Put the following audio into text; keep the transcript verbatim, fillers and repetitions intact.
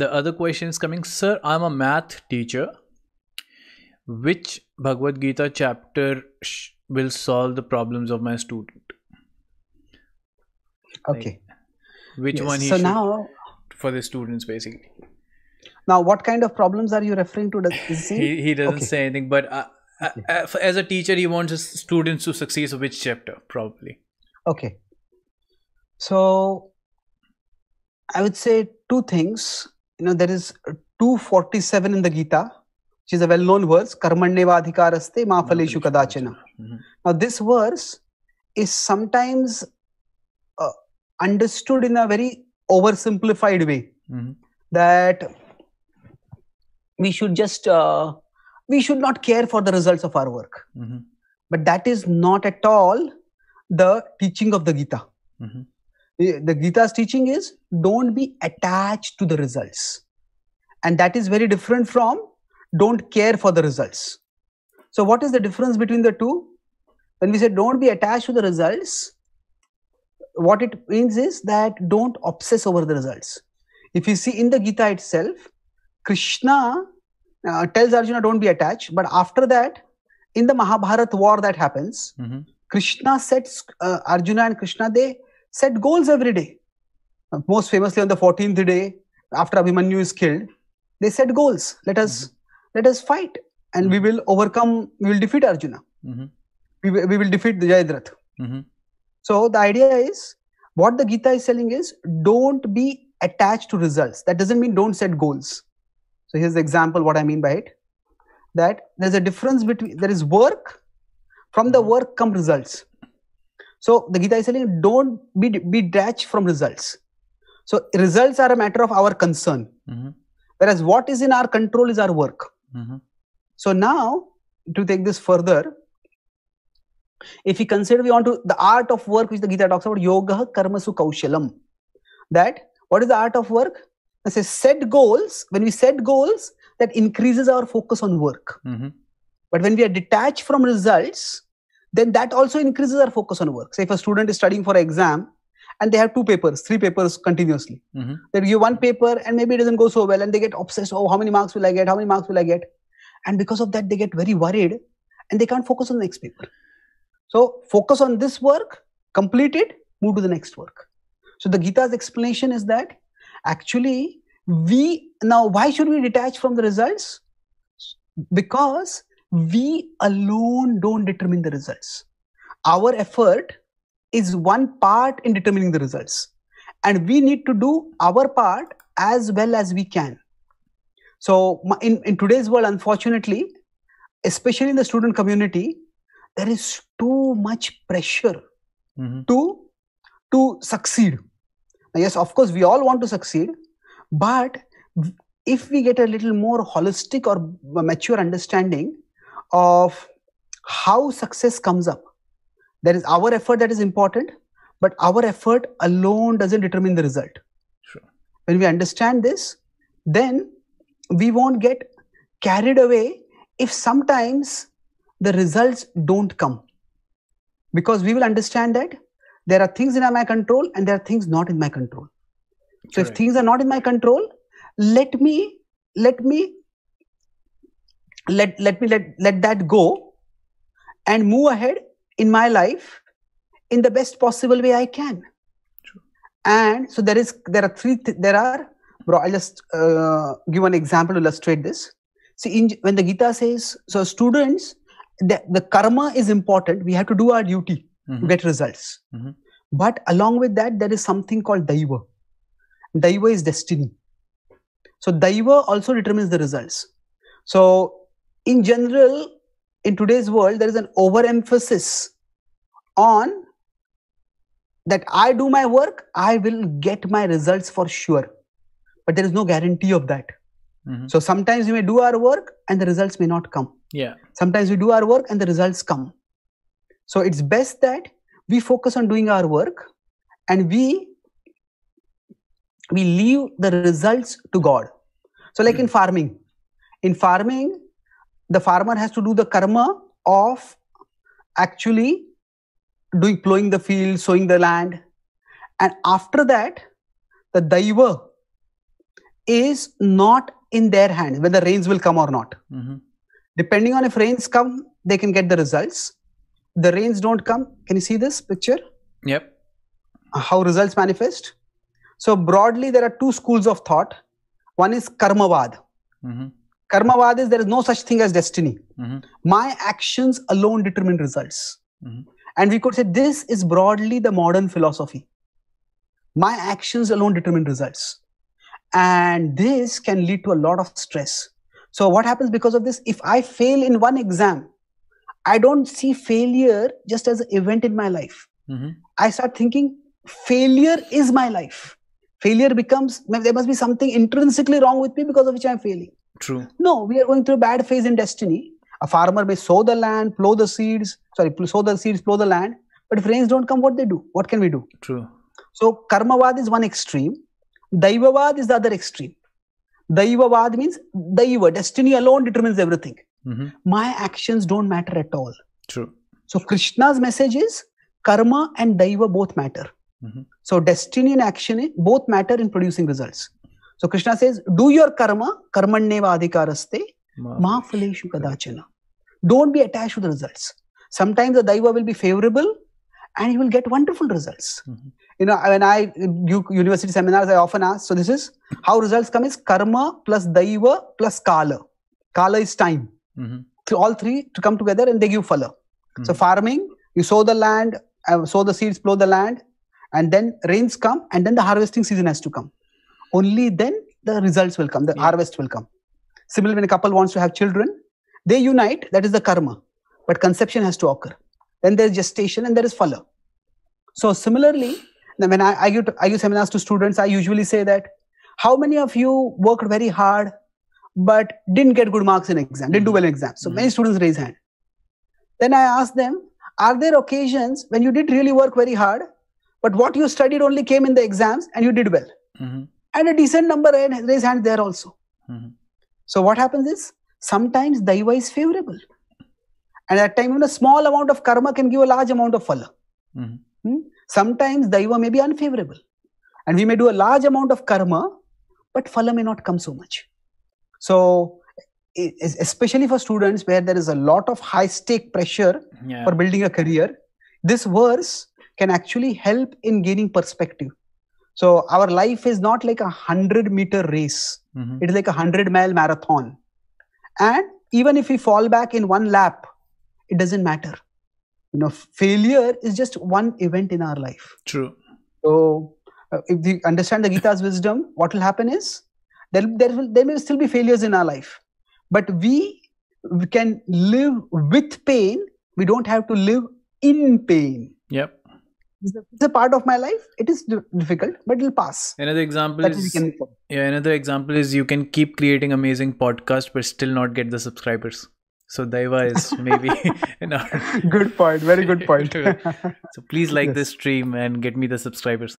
the other question is coming, sir, I'm a math teacher. Which Bhagavad Gita chapter will solve the problems of my student? Okay. Like, which yes. one he so should, now, for the students basically. Now what kind of problems are you referring to? Does he, say? he, he doesn't okay. say anything, but uh, okay. uh, as a teacher he wants his students to succeed, so which chapter probably? Okay. So I would say two things. You know, there is two forty-seven in the Gita, which is a well-known verse, karmanneva adhikaraste ma phaleshu kadachena. Mm-hmm. Now this verse is sometimes uh, understood in a very oversimplified way, mm-hmm. that we should just, uh, we should not care for the results of our work. Mm-hmm. But that is not at all the teaching of the Gita. Mm-hmm. The Gita's teaching is, don't be attached to the results. And that is very different from, don't care for the results. So what is the difference between the two? When we say don't be attached to the results, what it means is that don't obsess over the results. If you see in the Gita itself, Krishna uh, tells Arjuna don't be attached. But after that, in the Mahabharata war that happens, mm-hmm. Krishna sets, uh, Arjuna and Krishna, they set goals every day. Most famously on the fourteenth day, after Abhimanyu is killed, they set goals. Let us, mm-hmm. let us fight and mm-hmm. we will overcome, we will defeat Arjuna. Mm-hmm. we, we will defeat the Jayadratha. Mm-hmm. So the idea is, what the Gita is telling is, don't be attached to results. That doesn't mean don't set goals. So here's the example what I mean by it. That there's a difference between, there is work, from the work come results. So the Gita is telling, don't be, be detached from results. So results are a matter of our concern. Mm-hmm. Whereas what is in our control is our work. Mm-hmm. So now, to take this further, if we consider we want to, the art of work which the Gita talks about, yoga karmasu kaushalam. That, what is the art of work? It says set goals. When we set goals, that increases our focus on work. Mm-hmm. But when we are detached from results, then that also increases our focus on work. Say if a student is studying for an exam and they have two papers, three papers continuously. Mm-hmm. They give one paper and maybe it doesn't go so well and they get obsessed. Oh, how many marks will I get? How many marks will I get? And because of that, they get very worried and they can't focus on the next paper. So focus on this work, complete it, move to the next work. So the Gita's explanation is that actually we, now why should we detach from the results? Because we alone don't determine the results. Our effort is one part in determining the results. And we need to do our part as well as we can. So in, in today's world, unfortunately, especially in the student community, there is too much pressure mm-hmm. to, to succeed. Now, yes, of course, we all want to succeed, but if we get a little more holistic or mature understanding of how success comes up. There is our effort that is important, but our effort alone doesn't determine the result. Sure. When we understand this, then we won't get carried away if sometimes the results don't come. Because we will understand that there are things in my control and there are things not in my control. So Correct. If things are not in my control, let me, let me, Let, let me let, let that go and move ahead in my life in the best possible way I can. True. And so there is, there are three, th there are, bro, I'll just uh, give an example to illustrate this. See, in, when the Gita says, so students, the, the karma is important. We have to do our duty mm-hmm. to get results. Mm-hmm. But along with that, there is something called Daiva. Daiva is destiny. So Daiva also determines the results. So in general, in today's world, there is an overemphasis on that I do my work, I will get my results for sure. But there is no guarantee of that. Mm-hmm. So sometimes we may do our work and the results may not come. Yeah. Sometimes we do our work and the results come. So it's best that we focus on doing our work and we, we leave the results to God. So like mm-hmm. in farming, in farming, the farmer has to do the karma of actually doing, plowing the field, sowing the land. And after that, the daiva is not in their hand, whether rains will come or not. Mm-hmm. Depending on if rains come, they can get the results. The rains don't come. Can you see this picture? Yep. How results manifest? So broadly, there are two schools of thought. One is karmavad. Mm-hmm. Karmavad is there is no such thing as destiny. Mm-hmm. My actions alone determine results. Mm-hmm. And we could say this is broadly the modern philosophy. My actions alone determine results. And this can lead to a lot of stress. So what happens because of this? If I fail in one exam, I don't see failure just as an event in my life. Mm-hmm. I start thinking failure is my life. Failure becomes, there must be something intrinsically wrong with me because of which I am failing. True. No, we are going through a bad phase in destiny. A farmer may sow the land, plow the seeds, sorry, sow the seeds, plow the land. But if rains don't come, what they do? What can we do? True. So karmavad is one extreme. Daivavad is the other extreme. Daivavad means daiva. Destiny alone determines everything. Mm-hmm. My actions don't matter at all. True. So Krishna's message is karma and daiva both matter. Mm-hmm. So destiny and action both matter in producing results. So Krishna says, do your karma, karmanneva adhikaraste, ma phaleshu kadachana. Don't be attached to the results. Sometimes the daiva will be favorable and you will get wonderful results. Mm-hmm. You know, when I do university seminars, I often ask, so this is how results come is karma plus daiva plus kala. Kala is time. Mm-hmm. So all three to come together and they give phala. Mm-hmm. So farming, you sow the land, uh, sow the seeds, plow the land, and then rains come, and then the harvesting season has to come. Only then the results will come, the yeah. harvest will come. Similarly, when a couple wants to have children, they unite, that is the karma. But conception has to occur. Then there is gestation and there is phala. So similarly, when I, I, give, I give seminars to students, I usually say that, how many of you worked very hard, but didn't get good marks in exam, didn't do well in exams? So mm-hmm. many students raise hand. Then I ask them, are there occasions when you did really work very hard, but what you studied only came in the exams and you did well? Mm-hmm. And a decent number raise hand there also. Mm-hmm. So what happens is, sometimes daiva is favorable. And at that time, even a small amount of karma can give a large amount of phala. Mm-hmm. Hmm? Sometimes daiva may be unfavorable. And we may do a large amount of karma, but phala may not come so much. So, especially for students where there is a lot of high-stake pressure yeah. for building a career, this verse can actually help in gaining perspective. So, our life is not like a hundred meter race. Mm-hmm. It is like a hundred mile marathon. And even if we fall back in one lap, it doesn't matter. You know, failure is just one event in our life. True. So, uh, if we understand the Gita's wisdom, what will happen is, There, there, will, there may still be failures in our life, but we, we can live with pain. We don't have to live in pain. Yep. It's a part of my life. It is difficult, but it'll pass. Another example is, can yeah, another example is you can keep creating amazing podcasts, but still not get the subscribers. So Daiva is maybe our... Good point. Very good point. So please like yes. this stream and get me the subscribers.